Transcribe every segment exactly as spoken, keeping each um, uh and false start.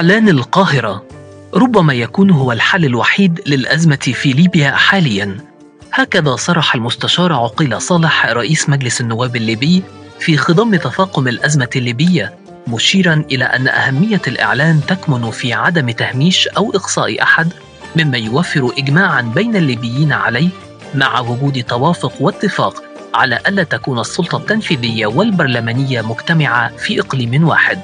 إعلان القاهرة ربما يكون هو الحل الوحيد للأزمة في ليبيا حالياً، هكذا صرح المستشار عقيل صالح رئيس مجلس النواب الليبي في خضم تفاقم الأزمة الليبية، مشيراً إلى أن أهمية الإعلان تكمن في عدم تهميش أو إقصاء أحد مما يوفر إجماعاً بين الليبيين عليه، مع وجود توافق واتفاق على ألا تكون السلطة التنفيذية والبرلمانية مجتمعة في إقليم واحد.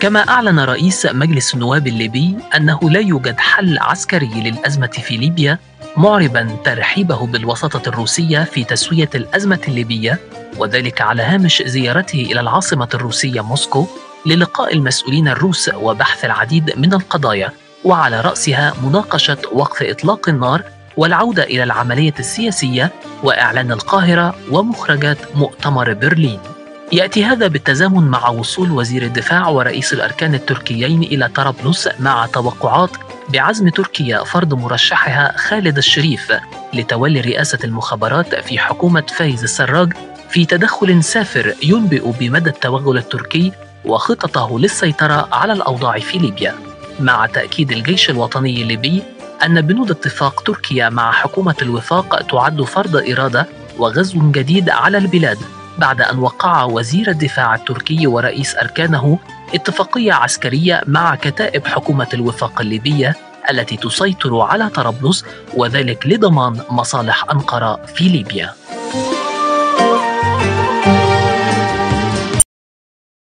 كما أعلن رئيس مجلس النواب الليبي أنه لا يوجد حل عسكري للأزمة في ليبيا، معرباً ترحيبه بالوساطة الروسية في تسوية الأزمة الليبية، وذلك على هامش زيارته إلى العاصمة الروسية موسكو للقاء المسؤولين الروس وبحث العديد من القضايا، وعلى رأسها مناقشة وقف إطلاق النار والعودة إلى العملية السياسية وإعلان القاهرة ومخرجات مؤتمر برلين. يأتي هذا بالتزامن مع وصول وزير الدفاع ورئيس الأركان التركيين إلى طرابلس، مع توقعات بعزم تركيا فرض مرشحها خالد الشريف لتولي رئاسة المخابرات في حكومة فايز السراج، في تدخل سافر ينبئ بمدى التوغل التركي وخططه للسيطرة على الأوضاع في ليبيا، مع تأكيد الجيش الوطني الليبي أن بنود اتفاق تركيا مع حكومة الوفاق تعد فرض إرادة وغزو جديد على البلاد، بعد أن وقع وزير الدفاع التركي ورئيس أركانه اتفاقية عسكرية مع كتائب حكومة الوفاق الليبية التي تسيطر على طرابلس، وذلك لضمان مصالح أنقرة في ليبيا.